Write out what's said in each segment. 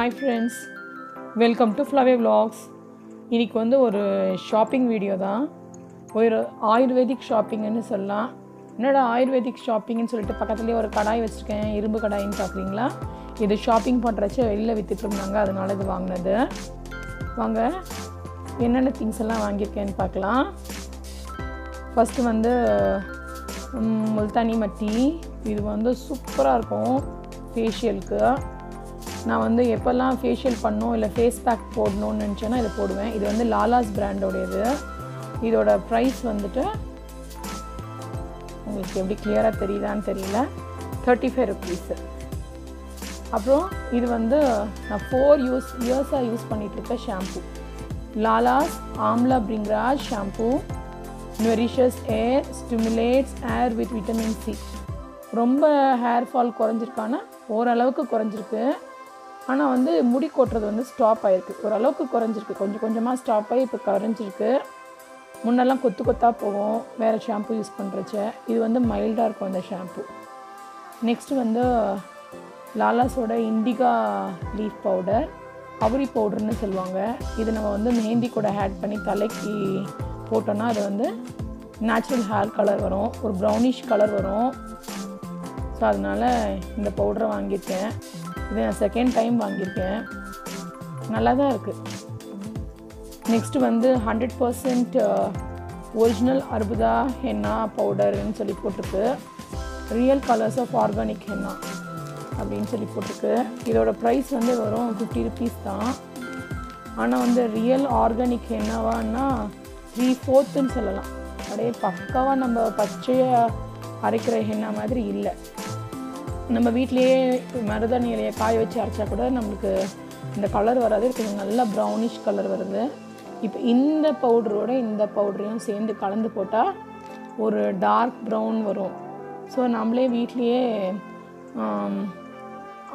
Hi friends, welcome to Flavia Vlogs. This is a shopping video. This is Ayurvedic shopping. What is Ayurvedic shopping? If you have a shopping, you can shopping. First, multani matti. This is super facial. நான் வந்து எப்பலாம் facial பண்ணோ இல்ல face pack போடணும்னு நினைச்சேனா இத போடுவேன். இது வந்து Lala's brand உடையது. இதோட price வந்துட்டு உங்களுக்கு எப்படி clear-ஆ தெரியுதான்னு தெரியல. 35 rupees. அப்புறம் இது வந்து நான் 4 years-ஆ யூஸ் பண்ணிட்டு இருக்க shampoo. Lala's Armla Bringraj Shampoo nourishes hair, stimulates hair with vitamin C. ரொம்ப hair fall குறஞ்சிருக்கானா ஓரளவுக்கு குறஞ்சிருக்கு. ஆனா வந்து முடி கொட்றது வந்து ஸ்டாப் ஆயிருக்கு. ஒரு அளவுக்கு குறஞ்சிருக்கு. கொஞ்சம் கொஞ்சமா ஸ்டாப் ஆயி இப்ப குறஞ்சிருக்கு. முன்னெல்லாம் கொத்து கொத்தா போவும். வேற ஷாம்பு யூஸ் பண்றச்சே. இது வந்து மைல்டா இருக்கும் அந்த ஷாம்பு. நெக்ஸ்ட் வந்து Lala's ஓட இண்டிகா லீஃப் பவுடர், அவரி பவுடர்னு சொல்வாங்க. இது நம்ம வந்து மெஹந்தி கூட ஆட் பண்ணி தலைக்கு போட்டோம்னா அது வந்து நேச்சுரல் ஹேர் கலர் வரும். ஒரு பிரவுனிஷ் கலர் வரும். சோ அதனால இந்த பவுடரை வாங்கிட்டேன். இது நான் செகண்ட் டைம் வாங்கிருக்கேன். நல்லா தான் இருக்கு. நெக்ஸ்ட் வந்து 100% ஒரிஜினல் Arbuda henna powder ன்னு சொல்லி போட்டுருக்கு. Real colours of organic henna அப்படினு சொல்லி போட்டுருக்கு. இதோட price வந்து வரும் 50 rupees தான். ஆனா வந்து ரியல் ஆர்கானிக் hennaவானா 3/4 ன்னு சொல்லலாம். அப்படியே பக்காவா நம்ம பச்சையா அரைக்கிற henna மாதிரி இல்ல. நம்ம வீட்லயே மருதாணி இலைய காய வச்சு அரைச்சா கூட நமக்கு இந்த கலர் வராது. இது நல்ல பிரவுனிஷ் கலர் வருது. இப்போ இந்த பவுடரோட இந்த பவுடரையும் சேர்ந்து கலந்து போட்டா ஒரு டார்க் பிரவுன் வரும். சோ நம்மளே வீட்லயே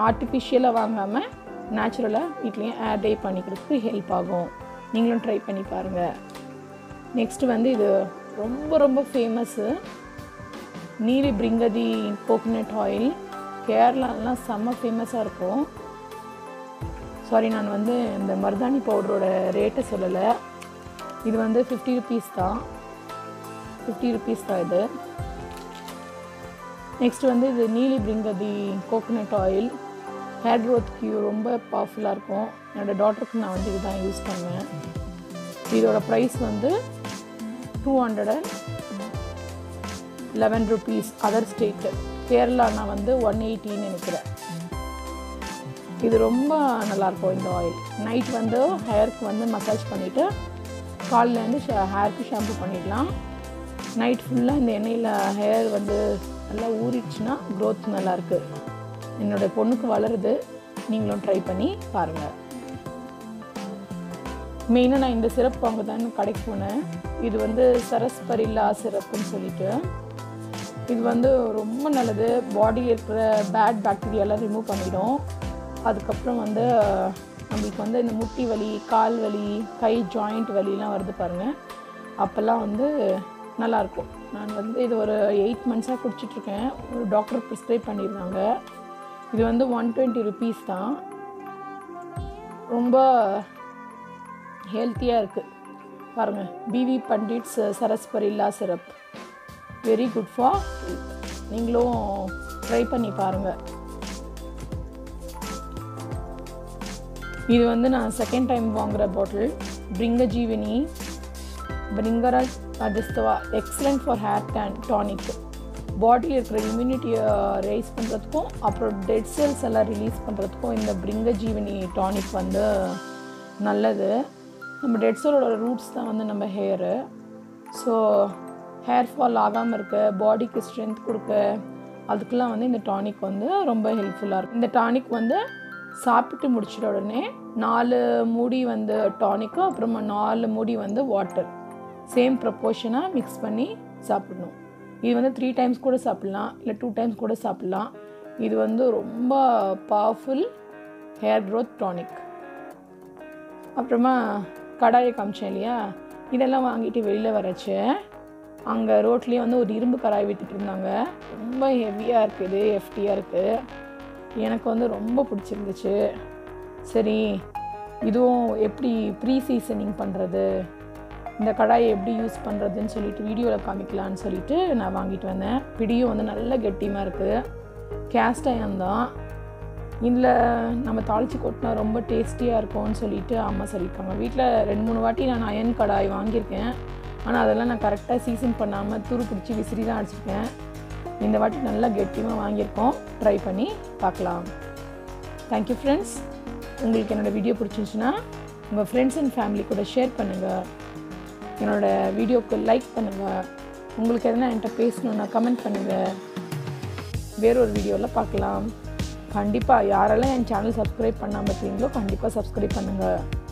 ஆர்ட்டிஃபிஷியலா வாங்காம நேச்சுரலா வீட்லயே ஹேர் டை பண்ணிக்கிறதுக்கு ஹெல்ப் ஆகும். நீங்களும் ட்ரை பண்ணி பாருங்க. நெக்ஸ்ட் வந்து இது ரொம்ப ரொம்ப ஃபேமஸ் நீலி பிரிங்கதி கோகனட் ஆயில். கேரளாலாம் செம்ம ஃபேமஸாக இருக்கும். சாரி, நான் வந்து இந்த மருதாணி பவுடரோட ரேட்டை சொல்லலை. இது வந்து 50 rupees தான். 50 rupees தான் இது. நெக்ஸ்ட் வந்து இது Neeli Bringadi coconut oil. Hair க்ரோத்துக்கு ரொம்ப பவர்ஃபுல்லாக இருக்கும். என்னோடய டாட்டருக்கு நான் வந்து இதுதான் யூஸ் பண்ணுவேன். இதோட ப்ரைஸ் வந்து 211 rupees. அதர் ஸ்டேட்டு கேரளா நான் வந்து 180 நினைக்கிறேன். இது ரொம்ப நல்லாயிருக்கும் இந்த ஆயில். நைட் வந்து ஹேருக்கு வந்து மசாஜ் பண்ணிவிட்டு காலிலேருந்து ஹேருக்கு ஷாம்பு பண்ணிடலாம். நைட் ஃபுல்லாக இந்த எண்ணெயில் ஹேர் வந்து நல்லா ஊறிடுச்சுன்னா க்ரோத் நல்லாயிருக்கு. என்னோடய பொண்ணுக்கு வளருது. நீங்களும் ட்ரை பண்ணி பாருங்கள். மெயினாக நான் இந்த சிரப் வாங்க தான் கடைக்கு போனேன். இது வந்து சரஸ்பரில்லா சிரப்புன்னு சொல்லிட்டு இது வந்து ரொம்ப நல்லது. பாடியில் இருக்கிற பேட் பாக்டீரியாலாம் ரிமூவ் பண்ணிடும். அதுக்கப்புறம் வந்து நம்மளுக்கு வந்து இந்த முட்டி வலி, கால் வலி, கை ஜாயிண்ட் வலிலாம் வருது பாருங்கள், அப்போல்லாம் வந்து நல்லாயிருக்கும். நான் வந்து இது ஒரு 8 months-ஆக குடிச்சிட்ருக்கேன். ஒரு டாக்டர் ப்ரிஸ்கிரைப் பண்ணியிருந்தாங்க. இது வந்து 120 rupees தான். ரொம்ப ஹெல்த்தியாக இருக்குது பாருங்கள். PV pundits sarsaparilla syrup very good for health. நீங்களும் ட்ரை பண்ணி பாருங்கள். இது வந்து நான் செகண்ட் டைம் வாங்குகிற பாட்டில். பிரிங்கஜீவினி பிரிங்கராஜ் அதிஸ்தவா எக்ஸலண்ட் ஃபார் ஹேர் டானிக். பாடியில் இருக்கிற இம்யூனிட்டியை ரைஸ் பண்ணுறதுக்கும் அப்புறம் டெட் செல்ஸ் எல்லாம் ரிலீஸ் பண்ணுறதுக்கும் இந்த பிரிங்கஜீவினி டானிக் வந்து நல்லது. நம்ம டெட் செல்லோட ரூட்ஸ் தான் வந்து நம்ம ஹேரு. ஸோ ஹேர் ஃபால் ஆகாமல் இருக்க, பாடிக்கு ஸ்ட்ரென்த் கொடுக்க, அதுக்கெல்லாம் வந்து இந்த டானிக் வந்து ரொம்ப ஹெல்ப்ஃபுல்லாக இருக்கும். இந்த டானிக் வந்து சாப்பிட்டு முடிச்சிட்ட உடனே 4 மூடி வந்து டானிக்கு அப்புறமா 4 மூடி வந்து வாட்டர் சேம் ப்ரொப்போர்ஷனாக மிக்ஸ் பண்ணி சாப்பிடணும். இது வந்து 3 times கூட சாப்பிட்லாம், இல்லை 2 times கூட சாப்பிட்லாம். இது வந்து ரொம்ப பவர்ஃபுல் ஹேர் க்ரோத் டானிக். அப்புறமா கடாயை காமிச்சேன் இல்லையா, இதெல்லாம் வாங்கிட்டு வெளியில் வரச்சு அங்கே ரோட்லேயே வந்து ஒரு இரும்பு கடாய் விட்டுட்டு இருந்தாங்க. ரொம்ப ஹெவியாக இருக்குது, எஃப்டியாக இருக்குது. எனக்கு வந்து ரொம்ப பிடிச்சிருந்துச்சு. சரி இதுவும் எப்படி ப்ரீ சீசனிங் பண்ணுறது, இந்த கடாயை எப்படி யூஸ் பண்ணுறதுன்னு சொல்லிட்டு வீடியோவில் காமிக்கலான்னு சொல்லிட்டு நான் வாங்கிட்டு வந்தேன். பிடியும் வந்து நல்ல கெட்டியமாக இருக்குது, கேஸ்ட் அயன் தான், இதில் நம்ம தாளித்து கொட்டினா ரொம்ப டேஸ்டியாக இருக்கும்னு சொல்லிட்டு அம்மா சொல்லியிருக்காங்க. வீட்டில் 2-3 வாட்டி நான் அயன் கடாய் வாங்கியிருக்கேன், ஆனால் அதெல்லாம் நான் கரெக்டாக சீசன் பண்ணாமல் துரு பிடிச்சி விசிறி தான் அடிச்சிருக்கேன். இந்த வாட்டி நல்லா கெட்டியமாக வாங்கியிருக்கோம், ட்ரை பண்ணி பார்க்கலாம். Thank you friends. உங்களுக்கு என்னோடய வீடியோ பிடிச்சிருந்துச்சுன்னா உங்கள் ஃப்ரெண்ட்ஸ் அண்ட் ஃபேமிலி கூட ஷேர் பண்ணுங்கள், என்னோடய வீடியோவுக்கு லைக் பண்ணுங்கள், உங்களுக்கு எதுனா என்கிட்ட பேசணுன்னா கமெண்ட் பண்ணுங்கள். வேறொரு வீடியோவில் பார்க்கலாம். கண்டிப்பாக யாரெல்லாம் என் சேனல் சப்ஸ்கிரைப் பண்ணாமல் இருக்கீங்களோ கண்டிப்பாக சப்ஸ்கிரைப் பண்ணுங்கள்.